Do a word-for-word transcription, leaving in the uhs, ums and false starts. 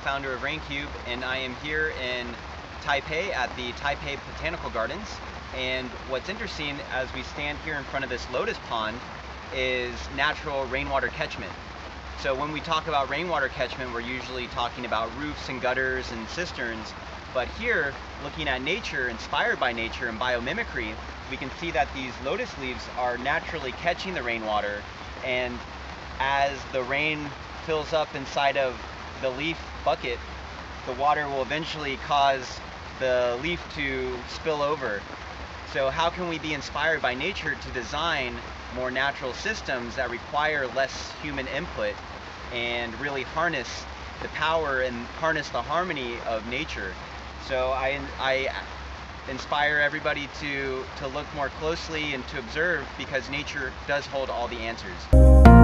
founder of RainCube, and I am here in Taipei at the Taipei Botanical Gardens. And what's interesting, as we stand here in front of this lotus pond, is natural rainwater catchment. So when we talk about rainwater catchment, we're usually talking about roofs and gutters and cisterns. But here, looking at nature, inspired by nature and biomimicry, we can see that these lotus leaves are naturally catching the rainwater, and as the rain fills up inside of the leaf bucket, the water will eventually cause the leaf to spill over. So how can we be inspired by nature to design more natural systems that require less human input and really harness the power and harness the harmony of nature? So I, I inspire everybody to, to look more closely and to observe, because nature does hold all the answers.